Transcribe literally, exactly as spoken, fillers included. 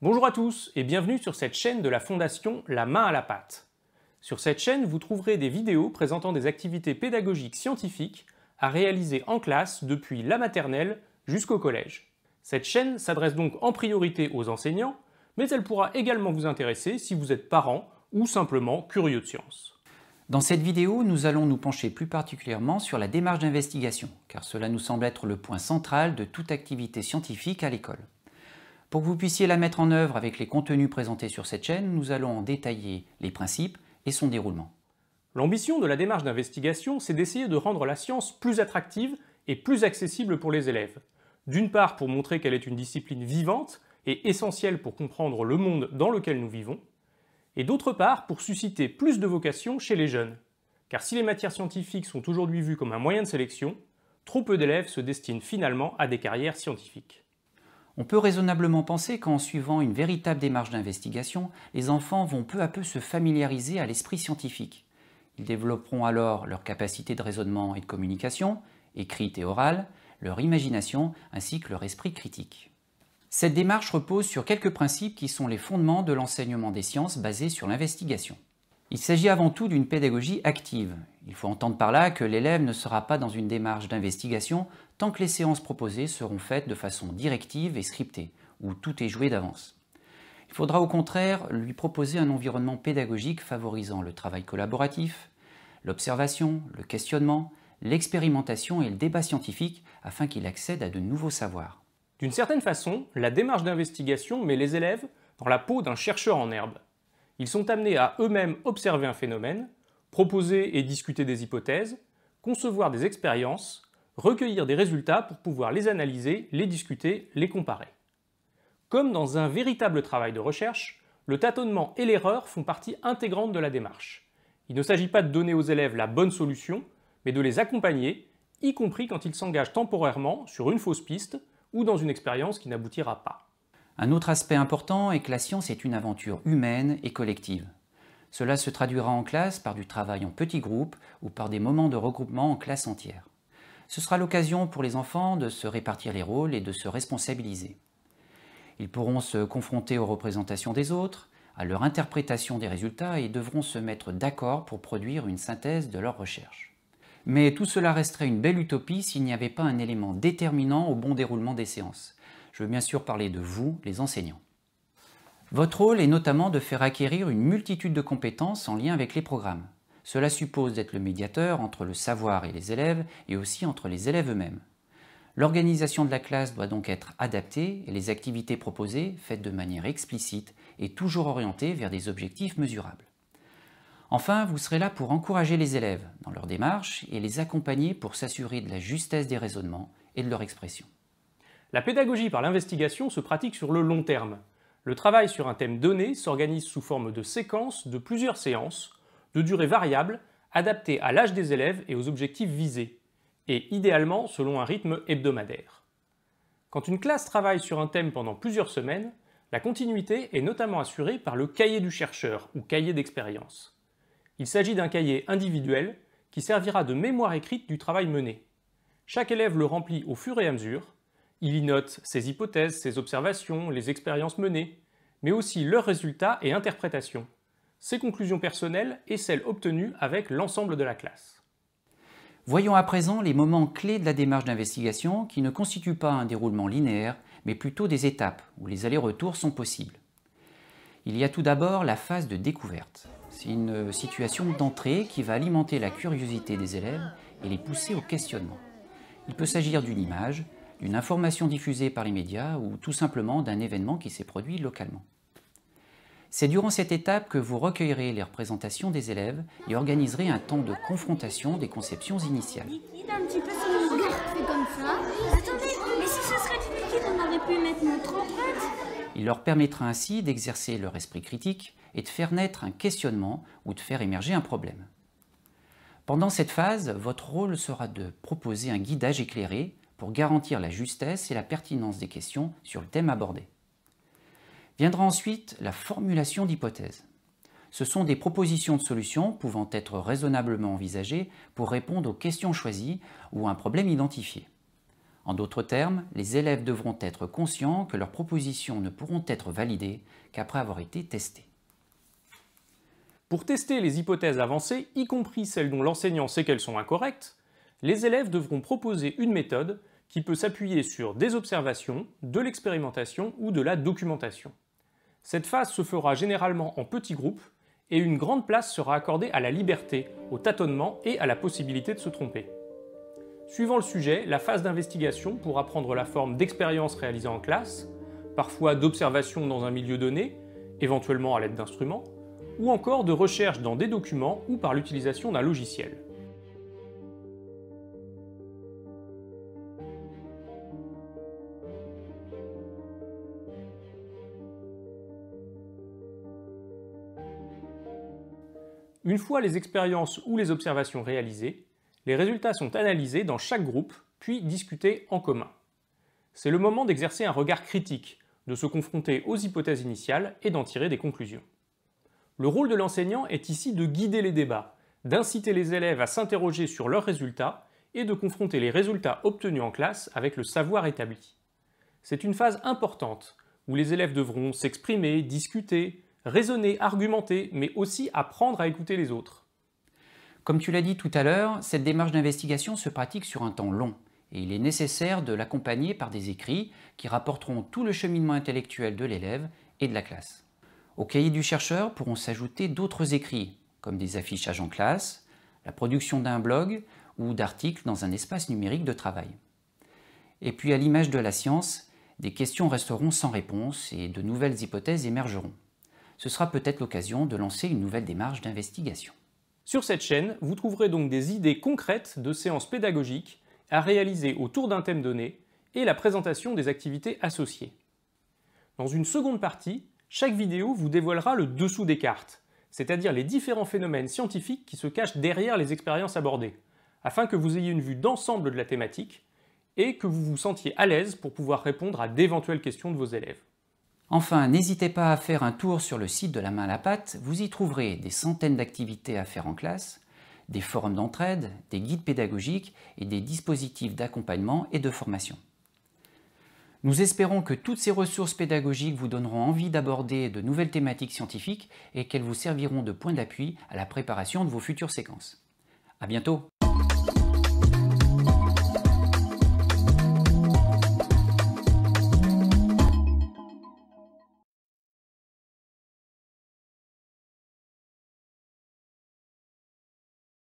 Bonjour à tous et bienvenue sur cette chaîne de la Fondation La Main à la Pâte. Sur cette chaîne, vous trouverez des vidéos présentant des activités pédagogiques scientifiques à réaliser en classe depuis la maternelle jusqu'au collège. Cette chaîne s'adresse donc en priorité aux enseignants, mais elle pourra également vous intéresser si vous êtes parent ou simplement curieux de science. Dans cette vidéo, nous allons nous pencher plus particulièrement sur la démarche d'investigation, car cela nous semble être le point central de toute activité scientifique à l'école. Pour que vous puissiez la mettre en œuvre avec les contenus présentés sur cette chaîne, nous allons en détailler les principes et son déroulement. L'ambition de la démarche d'investigation, c'est d'essayer de rendre la science plus attractive et plus accessible pour les élèves. D'une part pour montrer qu'elle est une discipline vivante et essentielle pour comprendre le monde dans lequel nous vivons, et d'autre part pour susciter plus de vocations chez les jeunes. Car si les matières scientifiques sont aujourd'hui vues comme un moyen de sélection, trop peu d'élèves se destinent finalement à des carrières scientifiques. On peut raisonnablement penser qu'en suivant une véritable démarche d'investigation, les enfants vont peu à peu se familiariser à l'esprit scientifique. Ils développeront alors leur capacité de raisonnement et de communication, écrite et orale, leur imagination ainsi que leur esprit critique. Cette démarche repose sur quelques principes qui sont les fondements de l'enseignement des sciences basé sur l'investigation. Il s'agit avant tout d'une pédagogie active. Il faut entendre par là que l'élève ne sera pas dans une démarche d'investigation tant que les séances proposées seront faites de façon directive et scriptée, où tout est joué d'avance. Il faudra au contraire lui proposer un environnement pédagogique favorisant le travail collaboratif, l'observation, le questionnement, l'expérimentation et le débat scientifique afin qu'il accède à de nouveaux savoirs. D'une certaine façon, la démarche d'investigation met les élèves dans la peau d'un chercheur en herbe. Ils sont amenés à eux-mêmes observer un phénomène, proposer et discuter des hypothèses, concevoir des expériences, recueillir des résultats pour pouvoir les analyser, les discuter, les comparer. Comme dans un véritable travail de recherche, le tâtonnement et l'erreur font partie intégrante de la démarche. Il ne s'agit pas de donner aux élèves la bonne solution, mais de les accompagner, y compris quand ils s'engagent temporairement sur une fausse piste ou dans une expérience qui n'aboutira pas. Un autre aspect important est que la science est une aventure humaine et collective. Cela se traduira en classe par du travail en petits groupes ou par des moments de regroupement en classe entière. Ce sera l'occasion pour les enfants de se répartir les rôles et de se responsabiliser. Ils pourront se confronter aux représentations des autres, à leur interprétation des résultats et devront se mettre d'accord pour produire une synthèse de leurs recherches. Mais tout cela resterait une belle utopie s'il n'y avait pas un élément déterminant au bon déroulement des séances. Je veux bien sûr parler de vous, les enseignants. Votre rôle est notamment de faire acquérir une multitude de compétences en lien avec les programmes. Cela suppose d'être le médiateur entre le savoir et les élèves, et aussi entre les élèves eux-mêmes. L'organisation de la classe doit donc être adaptée, et les activités proposées faites de manière explicite et toujours orientées vers des objectifs mesurables. Enfin, vous serez là pour encourager les élèves dans leur démarche et les accompagner pour s'assurer de la justesse des raisonnements et de leur expression. La pédagogie par l'investigation se pratique sur le long terme. Le travail sur un thème donné s'organise sous forme de séquences de plusieurs séances, de durée variable, adaptées à l'âge des élèves et aux objectifs visés, et idéalement selon un rythme hebdomadaire. Quand une classe travaille sur un thème pendant plusieurs semaines, la continuité est notamment assurée par le cahier du chercheur ou cahier d'expérience. Il s'agit d'un cahier individuel qui servira de mémoire écrite du travail mené. Chaque élève le remplit au fur et à mesure. Il y note ses hypothèses, ses observations, les expériences menées, mais aussi leurs résultats et interprétations, ses conclusions personnelles et celles obtenues avec l'ensemble de la classe. Voyons à présent les moments clés de la démarche d'investigation qui ne constituent pas un déroulement linéaire, mais plutôt des étapes où les allers-retours sont possibles. Il y a tout d'abord la phase de découverte. C'est une situation d'entrée qui va alimenter la curiosité des élèves et les pousser au questionnement. Il peut s'agir d'une image, d'une information diffusée par les médias ou tout simplement d'un événement qui s'est produit localement. C'est durant cette étape que vous recueillerez les représentations des élèves et organiserez un temps de confrontation des conceptions initiales. Liquide un petit peu sur le regard, fait comme ça. Attendez, mais si ce serait du liquide, on aurait pu mettre notre empreinte. Il leur permettra ainsi d'exercer leur esprit critique et de faire naître un questionnement ou de faire émerger un problème. Pendant cette phase, votre rôle sera de proposer un guidage éclairé pour garantir la justesse et la pertinence des questions sur le thème abordé. Viendra ensuite la formulation d'hypothèses. Ce sont des propositions de solutions pouvant être raisonnablement envisagées pour répondre aux questions choisies ou à un problème identifié. En d'autres termes, les élèves devront être conscients que leurs propositions ne pourront être validées qu'après avoir été testées. Pour tester les hypothèses avancées, y compris celles dont l'enseignant sait qu'elles sont incorrectes, les élèves devront proposer une méthode qui peut s'appuyer sur des observations, de l'expérimentation ou de la documentation. Cette phase se fera généralement en petits groupes et une grande place sera accordée à la liberté, au tâtonnement et à la possibilité de se tromper. Suivant le sujet, la phase d'investigation pourra prendre la forme d'expériences réalisées en classe, parfois d'observations dans un milieu donné, éventuellement à l'aide d'instruments, ou encore de recherche dans des documents ou par l'utilisation d'un logiciel. Une fois les expériences ou les observations réalisées, les résultats sont analysés dans chaque groupe, puis discutés en commun. C'est le moment d'exercer un regard critique, de se confronter aux hypothèses initiales et d'en tirer des conclusions. Le rôle de l'enseignant est ici de guider les débats, d'inciter les élèves à s'interroger sur leurs résultats et de confronter les résultats obtenus en classe avec le savoir établi. C'est une phase importante, où les élèves devront s'exprimer, discuter, raisonner, argumenter, mais aussi apprendre à écouter les autres. Comme tu l'as dit tout à l'heure, cette démarche d'investigation se pratique sur un temps long, et il est nécessaire de l'accompagner par des écrits qui rapporteront tout le cheminement intellectuel de l'élève et de la classe. Au cahier du chercheur pourront s'ajouter d'autres écrits, comme des affichages en classe, la production d'un blog ou d'articles dans un espace numérique de travail. Et puis à l'image de la science, des questions resteront sans réponse et de nouvelles hypothèses émergeront. Ce sera peut-être l'occasion de lancer une nouvelle démarche d'investigation. Sur cette chaîne, vous trouverez donc des idées concrètes de séances pédagogiques à réaliser autour d'un thème donné et la présentation des activités associées. Dans une seconde partie, chaque vidéo vous dévoilera le dessous des cartes, c'est-à-dire les différents phénomènes scientifiques qui se cachent derrière les expériences abordées, afin que vous ayez une vue d'ensemble de la thématique et que vous vous sentiez à l'aise pour pouvoir répondre à d'éventuelles questions de vos élèves. Enfin, n'hésitez pas à faire un tour sur le site de La Main à la Pâte, vous y trouverez des centaines d'activités à faire en classe, des forums d'entraide, des guides pédagogiques et des dispositifs d'accompagnement et de formation. Nous espérons que toutes ces ressources pédagogiques vous donneront envie d'aborder de nouvelles thématiques scientifiques et qu'elles vous serviront de point d'appui à la préparation de vos futures séquences. À bientôt!